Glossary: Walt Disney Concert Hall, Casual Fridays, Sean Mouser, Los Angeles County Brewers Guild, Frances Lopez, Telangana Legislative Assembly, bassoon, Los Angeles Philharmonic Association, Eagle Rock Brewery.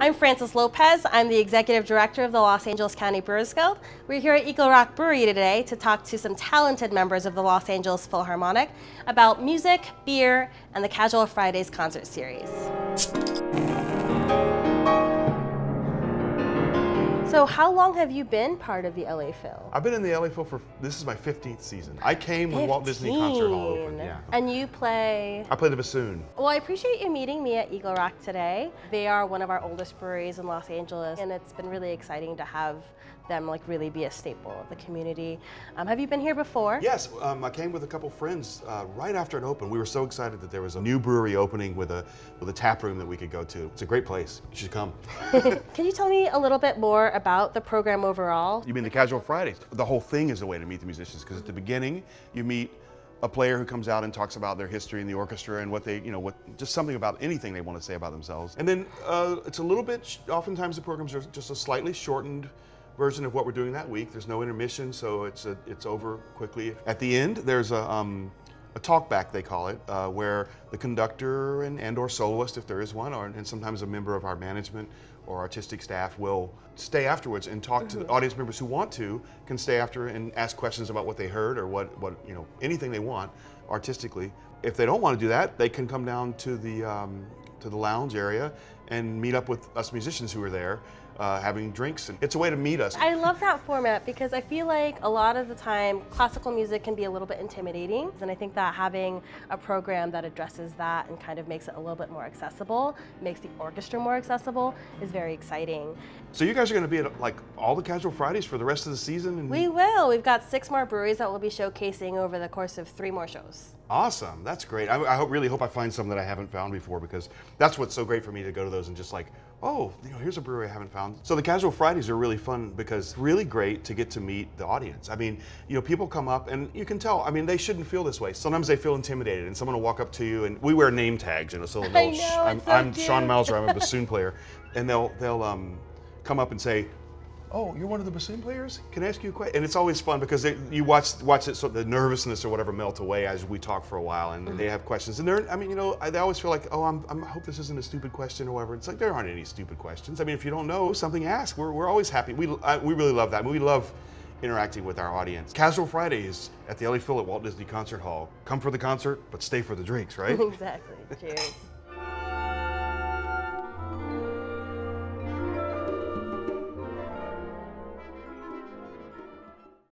I'm Frances Lopez. I'm the Executive Director of the Los Angeles County Brewers Guild. We're here at Eagle Rock Brewery today to talk to some talented members of the Los Angeles Philharmonic about music, beer, and the Casual Fridays concert series. So how long have you been part of the LA Phil? I've been in the LA Phil for, this is my 15th season. I came when Walt Disney Concert Hall opened. Yeah. And you play? I play the bassoon. Well, I appreciate you meeting me at Eagle Rock today. They are one of our oldest breweries in Los Angeles, and it's been really exciting to have them like really be a staple of the community. Have you been here before? Yes, I came with a couple friends right after it opened. We were so excited that there was a new brewery opening with a tap room that we could go to. It's a great place. You should come. Can you tell me a little bit more about the program overall? You mean the Casual Fridays? The whole thing is a way to meet the musicians, because at the beginning you meet a player who comes out and talks about their history in the orchestra and what they, you know, just something about anything they want to say about themselves. And then it's a little bit, oftentimes the programs are just a slightly shortened version of what we're doing that week. There's no intermission, so it's over quickly. At the end, there's a talk back, they call it, where the conductor and/or soloist, if there is one, and sometimes a member of our management or artistic staff will stay afterwards and talk to the audience members who want to, can stay after and ask questions about what they heard or what you know, anything they want artistically. If they don't want to do that, they can come down to the lounge area and meet up with us musicians who are there having drinks, and it's a way to meet us. I love that format because I feel like a lot of the time classical music can be a little bit intimidating, and I think that having a program that addresses that and kind of makes it a little bit more accessible, makes the orchestra more accessible, is very exciting. So you guys are going to be at like all the Casual Fridays for the rest of the season? And we will. We've got 6 more breweries that we'll be showcasing over the course of 3 more shows. Awesome. That's great. I really hope I find some that I haven't found before, because that's what's so great for me, to go to those and just like, oh, you know, here's a brewery I haven't found. So the Casual Fridays are really fun because it's really great to get to meet the audience. I mean, you know, people come up and you can tell, I mean, they shouldn't feel this way. Sometimes they feel intimidated and someone will walk up to you, and we wear name tags, you know, so they'll, I'm Sean Mouser, I'm a bassoon player, and they'll come up and say, oh, you're one of the bassoon players? Can I ask you a question? And it's always fun because you watch it, so the nervousness or whatever melt away as we talk for a while, and they have questions. And they're, I mean, you know, they always feel like, oh, I hope this isn't a stupid question or whatever. It's like, there aren't any stupid questions. I mean, if you don't know something, ask. We're always happy. We really love that. We love interacting with our audience. Casual Fridays at the LA Phil at Walt Disney Concert Hall. Come for the concert, but stay for the drinks, right? Exactly. Cheers.